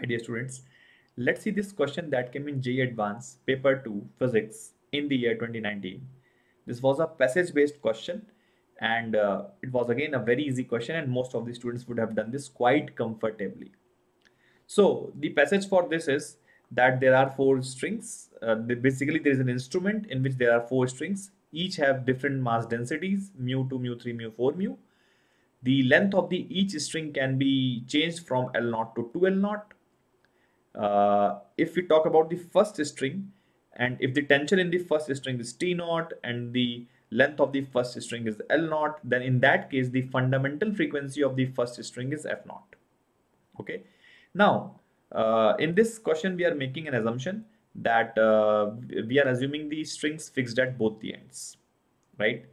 Hi dear students, let's see this question that came in JEE Advanced paper 2 physics in the year 2019. This was a passage based question and it was again a very easy question, and most of the students would have done this quite comfortably. So the passage for this is that there are four strings. Basically there is an instrument in which there are four strings, each have different mass densities mu2, mu3, mu4, mu. The length of each string can be changed from L0 to 2L0. If we talk about the first string, and if the tension in the first string is T0 and the length of the first string is L0, then in that case the fundamental frequency of the first string is F0. Okay. Now in this question we are making an assumption that we are assuming the strings fixed at both the ends, right?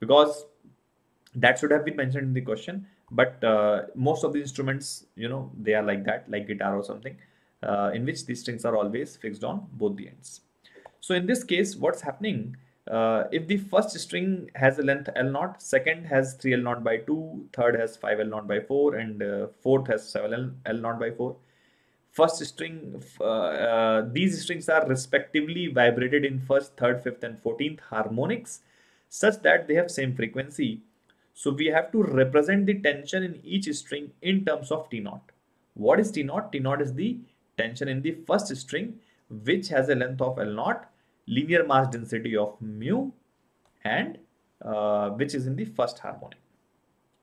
Because that should have been mentioned in the question, but most of the instruments, you know, they are like that, like guitar or something, in which these strings are always fixed on both the ends. So in this case, what's happening, if the first string has a length L0, second has 3L0 by 2, third has 5L0 by 4, and fourth has 7L0 by 4. First string, these strings are respectively vibrated in first, third, fifth, and 14th harmonics such that they have same frequency. So we have to represent the tension in each string in terms of T0. What is T0? T0 is the tension in the first string, which has a length of L0, linear mass density of mu, and which is in the first harmonic,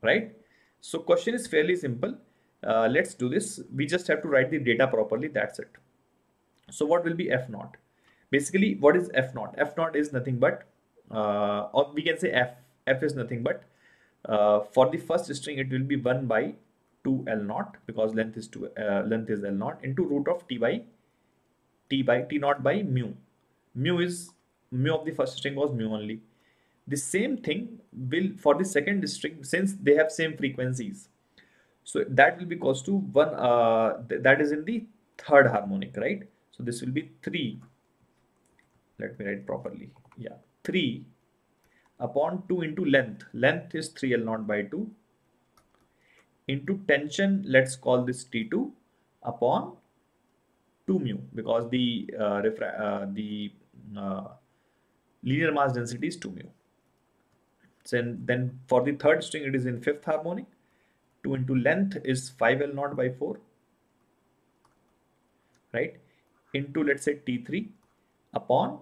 right? So question is fairly simple. Let's do this. We just have to write the data properly. That's it. So what will be F0? Basically, what is F0? F0 is nothing but, or we can say F. F is nothing but, for the first string it will be 1 by 2 L0, because length is L0, into root of T naught by mu. Mu of the first string was mu only. The same thing will for the second string, since they have same frequencies. So that will be equals to 1, that is in the third harmonic, right? So this will be 3. Let me write properly. Yeah, 3 upon 2 into length. Length is 3L0 by 2, into tension, let's call this T2, upon 2 mu, because the linear mass density is 2 mu. So then for the third string it is in fifth harmonic. 2 into length is 5L0 by 4, right, into let's say T3 upon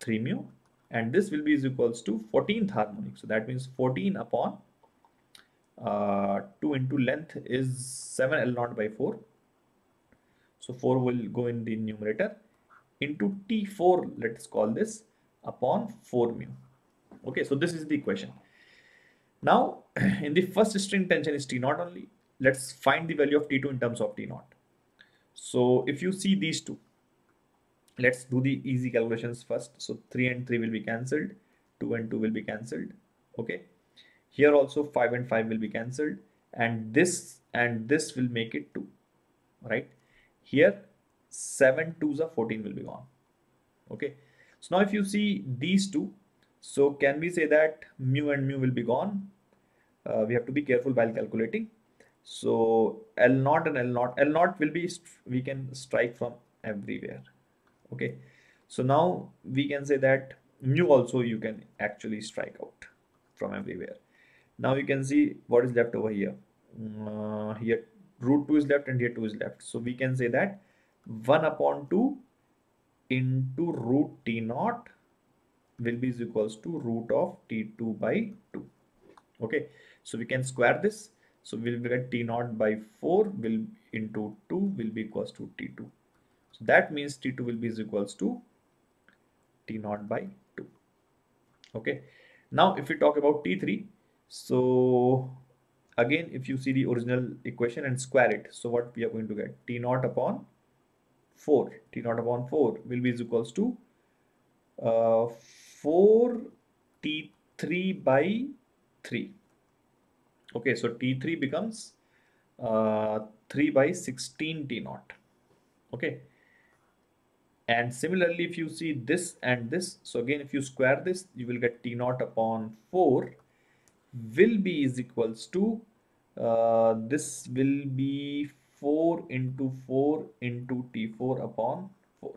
3 mu, and this will be is equals to 14th harmonic. So that means 14 upon 2 into length is 7L0 by 4. So 4 will go in the numerator, into T4, let's call this, upon 4 mu. Okay, so this is the equation. Now in the first string tension is T0 only. Let's find the value of T2 in terms of T0. So if you see these two, let's do the easy calculations first. So 3 and 3 will be cancelled, 2 and 2 will be cancelled. Okay, here also 5 and 5 will be cancelled, and this will make it 2, right? Here 7 2s are 14 will be gone. Okay, so now if you see these two, so can we say that mu and mu will be gone? We have to be careful while calculating. So L0 and L0 will be, we can strike from everywhere. Okay, so now we can say that mu also you can actually strike out from everywhere. Now you can see what is left over here. Here root 2 is left and here 2 is left. So we can say that 1 upon 2 into root T0 will be is equals to root of T2 by 2. Okay, so we can square this. So we will get T0 by 4 will into 2 will be equals to T2. So that means T2 will be is equals to T0 by 2. Okay. Now if we talk about T3, so again if you see the original equation and square it, so what we are going to get, T0 upon 4. T0 upon 4 will be is equals to 4 T3 by 3. Okay, so T3 becomes 3 by 16 T0. Okay, and similarly if you see this and this, so again if you square this you will get T0 upon 4 will be is equals to this will be 4 into T4 upon 4.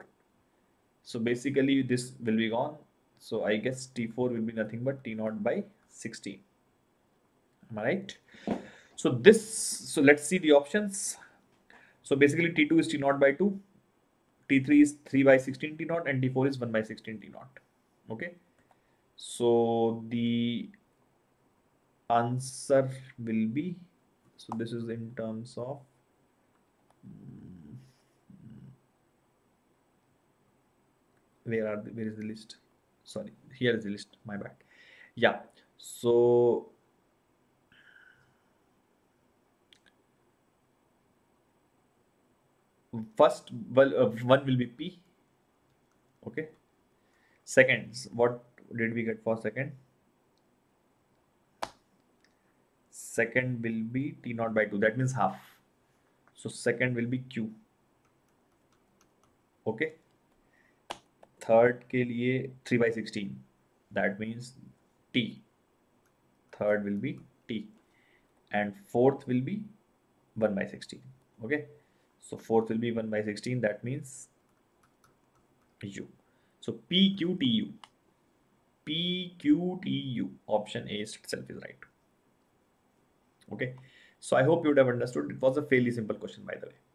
So basically this will be gone. So I guess T4 will be nothing but T0 by 16. Am I right? So this, so let's see the options. So basically T2 is T0 by 2. T3 is 3 by 16 T0 and T4 is 1 by 16 T0. Okay. So the answer will be, so this is in terms of where is the list, sorry, here is the list, my bad. Yeah, so first, well, one will be P. okay, seconds, what did we get for second? Second will be T0 by 2, that means half. So second will be Q. Okay. Third के लिए 3 by 16. That means T. Third will be T. And fourth will be 1 by 16. Okay. So fourth will be 1 by 16. That means U. So PQTU. PQTU. Option A itself is right. Okay, so I hope you would have understood. It was a fairly simple question, by the way.